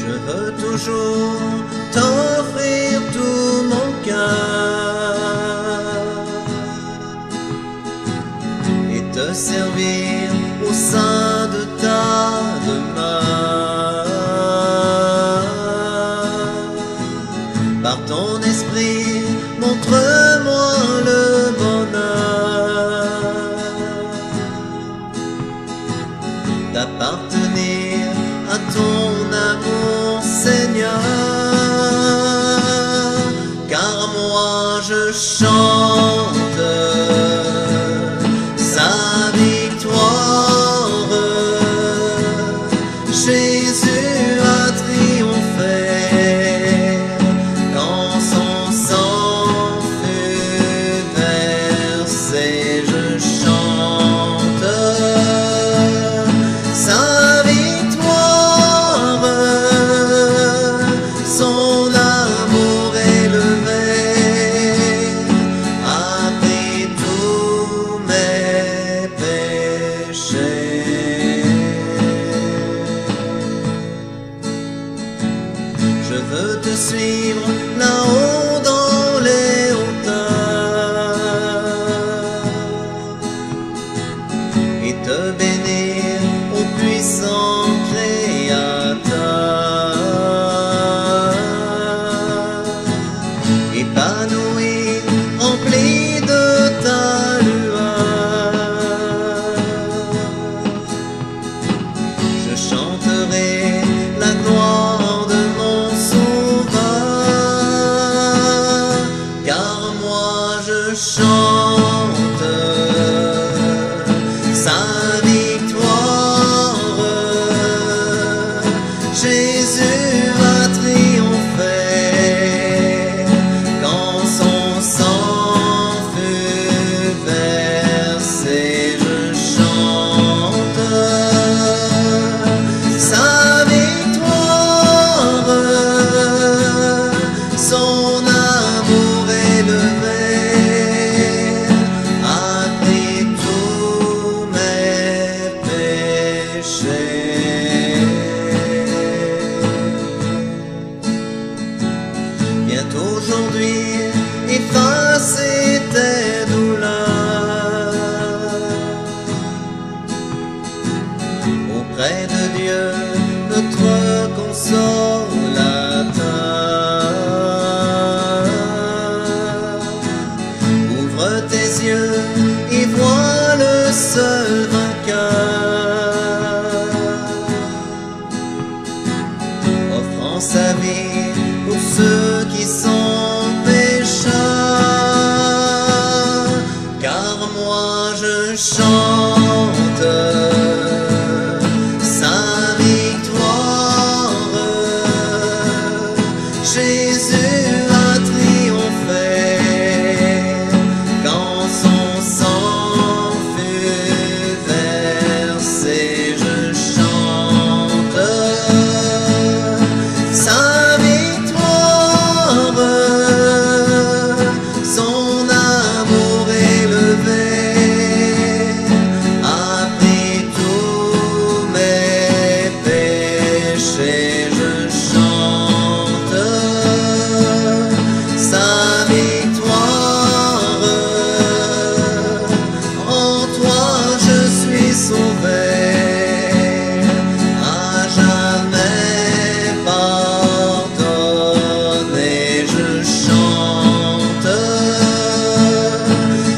Je veux toujours t'offrir tout mon cœur et te servir au sein de ta demeure. Par ton esprit, montre-moi le bonheur d'appartenir à ton amour, Seigneur, car moi je chante sa victoire. Jésus a triomphé quand son sang fut versé. Je chante sa victoire, son amour élevé a pris tous mes péchés. Je veux te suivre là-haut dans les hauteurs et te bénir, ô puissant Créateur, épanoui, rempli de ta lueur. Je chanterai la gloire de mon Sauveur, car moi je chante sa victoire. Jésus a triomphé quand son sang fut versé. Je chante sa son amour élevé a pris tous mes péchés. Viens aujourd'hui effacer tes douleurs auprès de Dieu, notre consolateur. Tes yeux et vois le seul vainqueur, offrant sa vie pour ceux qui sont pécheurs, car moi je chante sa victoire. Jésus a triomphé quand son sang fut versé. Je chante sa victoire, son amour élevé a pris tous mes péchés. Je chante sa victoire. Sauvé, à jamais pardonné, je chante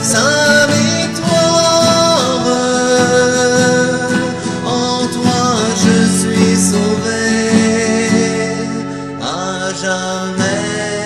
sa victoire. En toi je suis sauvé, à jamais.